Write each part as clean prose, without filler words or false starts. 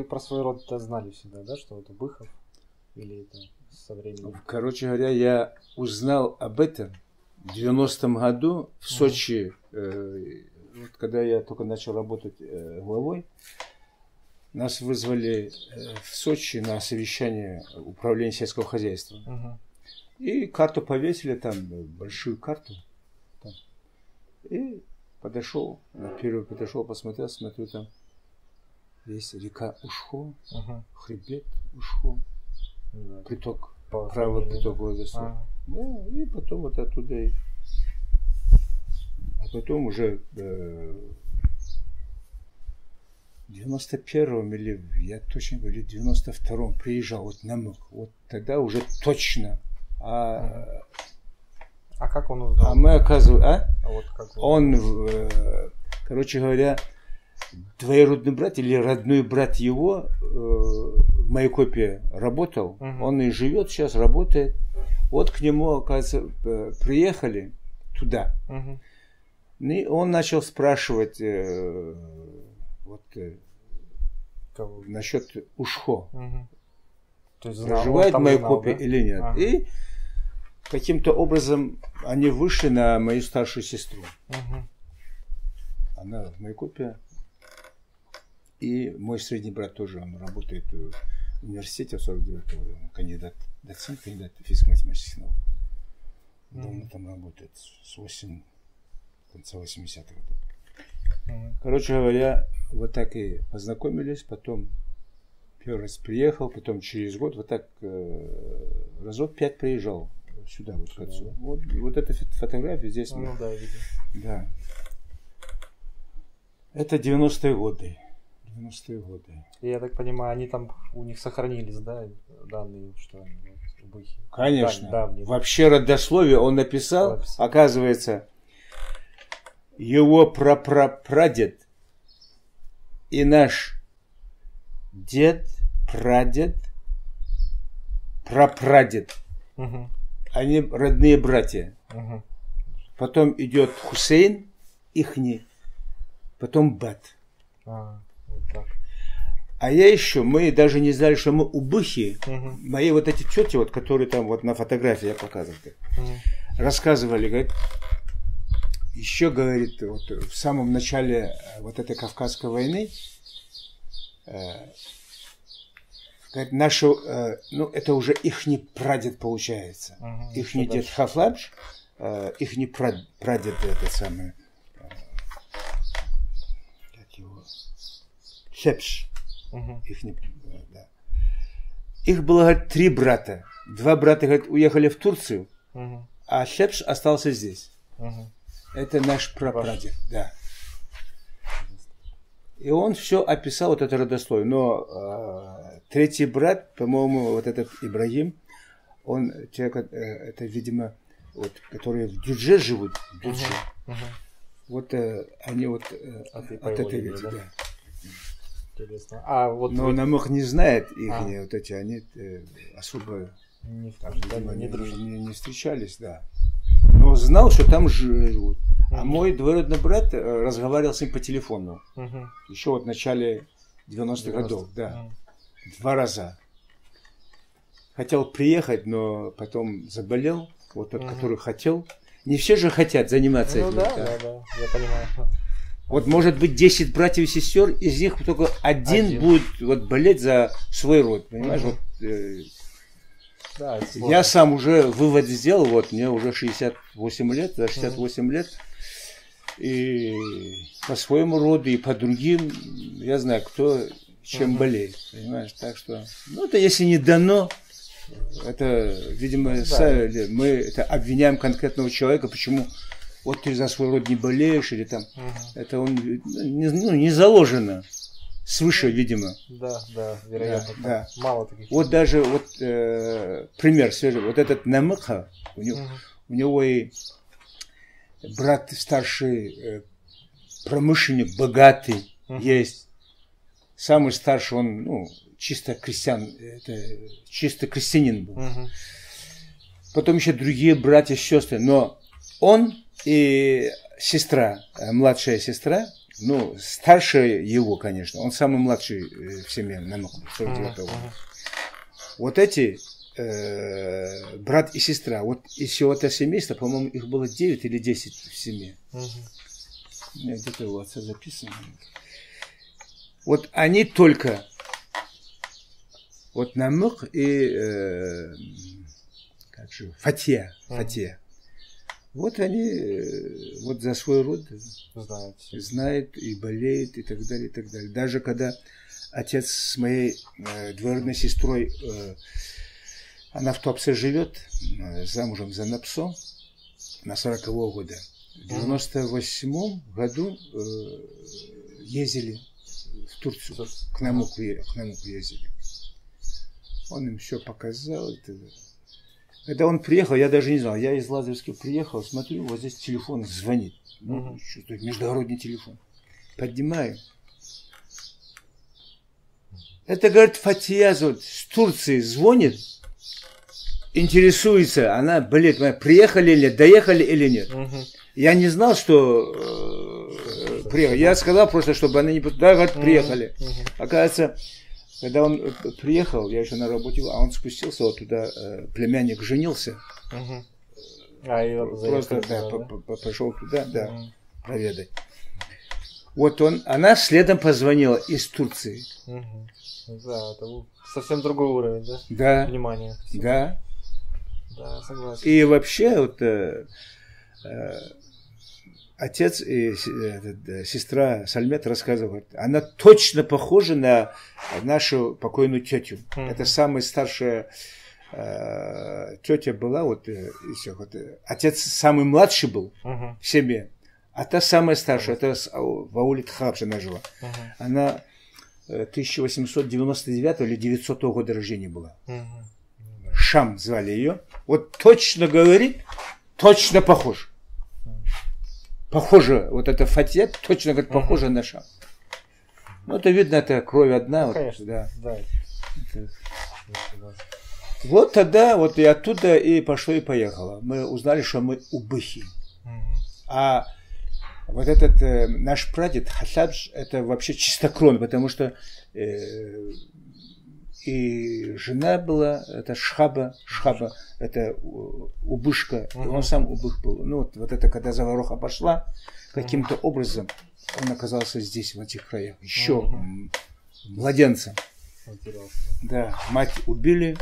вы про свой род знали всегда, да, что это Быхов? Или это со временем? Короче говоря, я узнал об этом в 90-м году в Сочи, вот когда я только начал работать главой. Нас вызвали в Сочи на совещание управления сельского хозяйства. Угу. И карту повесили там, большую карту. Там. И подошел, первый подошел, посмотрел, смотрю, там есть река Ушхо, угу. Хребет Ушхо, да. Приток, правый приток водостока. Ага. Да, и потом вот оттуда. А потом уже... 91-м или, я точно говорю, 92-м приезжал, вот Намук, вот тогда уже точно. А как он узнал? А мы оказываем, вот как он, короче говоря, двоюродный брат или родной брат его в Майкопе работал, он и живет сейчас, работает. Вот к нему, оказывается, приехали туда. И он начал спрашивать... Вот кого? Насчет Ушхо. Угу. То есть проживает Майкопе, да? Или нет. Ага. И каким-то образом они вышли на мою старшую сестру. Угу. Она в Майкопе. И мой средний брат тоже, он работает в университете в 49-м году. Кандидат, доцент, кандидат физико-математических наук. Он там работает с конца 80-х годов. Короче говоря, вот так и познакомились, потом первый раз приехал, потом через год вот так разок 5 приезжал сюда, вот к отцу. Вот, вот эта фотография здесь. Ну, мы... да, да. Это 90-е годы. 90-е годы. Я так понимаю, они там, у них сохранились, да, данные, что они убыхи? Конечно. Давние. Вообще родословие он написал, оказывается... Его прапрапрадед и наш дед, прадед, прапрадед, они родные братья. Потом идет Хусейн, ихний, потом Бэт. Вот так. А я еще, мы даже не знали, что мы убыхи. Мои вот эти тети, вот, которые там вот на фотографии я показывал, рассказывали, говорят, еще, говорит, вот в самом начале вот этой Кавказской войны, говорит, наши, ну это уже ихний прадед получается, ихний дед Хофлаж, ихний прадед этот самый, как его, Шепш, ихний, да. Их было, говорит, 3 брата, 2 брата, говорит, уехали в Турцию, а Шепш остался здесь. Это наш прапрадед, да. И он все описал, вот это родословие. Но 3-й брат, по-моему, вот этот Ибрагим, он человек, это, видимо, вот, которые в Дюдже живут, в Дюдже. Вот они вот от этой ветви, да? Интересно. А вот но вы... Намух не знает их, вот эти, они особо не встречались, да. Но знал, что там живут. А мой двоюродный брат разговаривал с ним по телефону. Еще вот в начале 90-х годов. Да. 2 раза. Хотел приехать, но потом заболел. Вот тот, который хотел. Не все же хотят заниматься этим. Да, да, да, я понимаю. Вот может быть 10 братьев и сестер, из них только один будет вот болеть за свой род. Понимаешь? Вот, да, я сам уже вывод сделал, вот мне уже 68 лет, за 68 лет, и по своему роду, и по другим, я знаю, кто чем болеет, понимаешь, так что, ну это если не дано, это, видимо, да. Мы это обвиняем конкретного человека, почему вот ты за свой род не болеешь, или там, это он, ну, не заложено. Свыше, видимо. Да, да, вероятно. Да, да. Мало таких. Вот даже вот пример свежий. Вот этот Намыха, у него и брат старший промышленник, богатый есть. Самый старший, он ну, чисто крестьян, это, чисто крестьянин был. Потом еще другие братья, сестры. Но он и сестра, младшая сестра, Ну, старше его, конечно. Он самый младший в семье, Намук, 49-го. Вот эти, брат и сестра, вот из всего этого семейства, по-моему, их было 9 или 10 в семье. У меня где-то у отца записано. Вот они только, вот Намук и как же, Фатия, вот они вот за свой род знают и болеют и так далее, и так далее. Даже когда отец с моей двоюродной сестрой, она в Туапсе живет, замужем за Напсо, на 40-го года. В 98-м году ездили в Турцию, к Намуку ездили. Он им все показал. Когда он приехал, я даже не знал, я из Лазаревска приехал, смотрю, вот здесь телефон звонит. Ну, что-то междугородный телефон. Поднимаю. Это, говорит, Фатия вот, с Турции звонит, интересуется, она, блядь, моя, приехали или доехали или нет. Я не знал, что приехали. Я сказал просто, чтобы она не... Да, говорит, приехали. Оказывается... Когда он приехал, я еще на работе, а он спустился вот туда, племянник женился, просто пошел туда, проведать. Вот он, она следом позвонила из Турции. Да, это был совсем другой уровень, да? Да. Внимание. Да. Да, согласен. И вообще вот отец и сестра Сальмет рассказывают, она точно похожа на нашу покойную тетю. Это самая старшая тетя была, вот, и все, вот, отец самый младший был в семье, а та самая старшая, это в ауле Тхабжа она жила. Она 1899 или 900 года рождения была. Шам звали ее. Вот точно говорит, точно похож. Похоже, вот эта Фатия точно говорит, похоже на Шам. Ну, это видно, это кровь одна. Ну, вот, конечно, да. Это... Вот тогда вот и оттуда и пошло, и поехало. Мы узнали, что мы убыхи. А вот этот наш прадед Хасабж, это вообще чистокровный, потому что и жена была, это Шхаба, это убышка, и он сам убых был. Ну вот это когда Заваруха пошла, каким-то образом он оказался здесь, в этих краях, еще младенцем. Да, мать убили.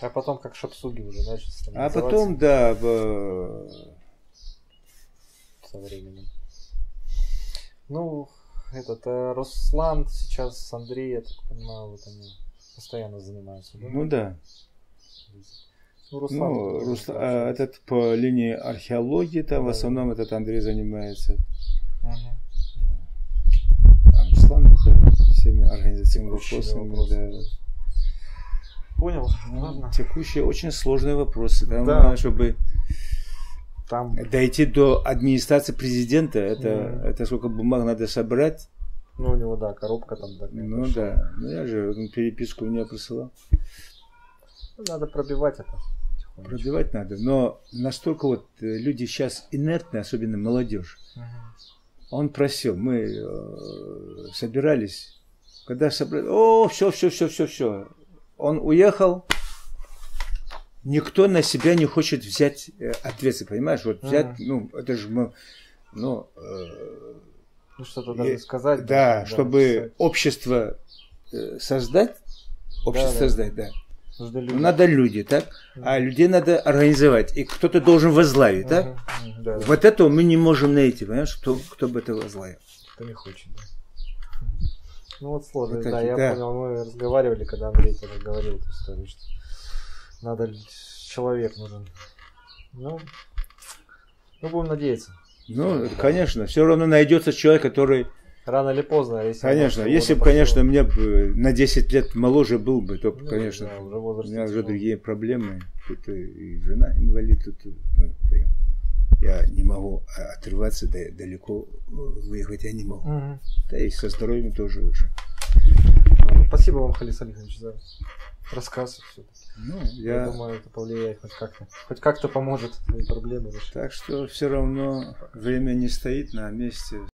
А потом как шапсуги уже начали становиться. А потом, да, со временем. Ну... Этот Руслан сейчас с Андреем, я так понимаю, вот они постоянно занимаются. Да? Ну да. Ну, Руслан, этот по линии археологии, там в основном этот Андрей занимается. А Руслан это всеми организационными вопросами. Да. Понял. Ладно. Текущие очень сложные вопросы, да. Чтобы там... Дойти до администрации президента, это сколько бумаг надо собрать. Ну, у него, да, коробка там. Так, ну, да. Ну, я же переписку мне присылал. Надо пробивать это. Пробивать надо. Но настолько вот люди сейчас инертны, особенно молодежь. Он просил. Мы собирались. Когда собрали... О, все. Он уехал. Никто на себя не хочет взять ответственность, понимаешь? Вот взять, ну, это же мы, ну что-то даже сказать. Да, чтобы общество создать, Надо люди, так? А людей надо организовать, и кто-то должен возглавить, так? Вот этого мы не можем найти, понимаешь? Кто бы это возглавил? Кто не хочет, да. Ну вот сложно, вот да, я понял, мы разговаривали, когда Андрей тогда говорил эту историю, что надо, человек нужен. Ну, будем надеяться. Ну, конечно, все равно найдется человек, который... Рано или поздно. Если конечно, если бы, конечно, мне на 10 лет моложе был бы, то, ну, конечно, да, у меня уже другие проблемы. Тут и жена инвалид, тут я не могу отрываться, далеко выехать я не могу. Да и со здоровьем тоже уже. Спасибо вам, Халид Салифович, за рассказ. Ну, я думаю, это повлияет хоть как-то поможет твои проблемы решить. Так что все равно время не стоит на месте.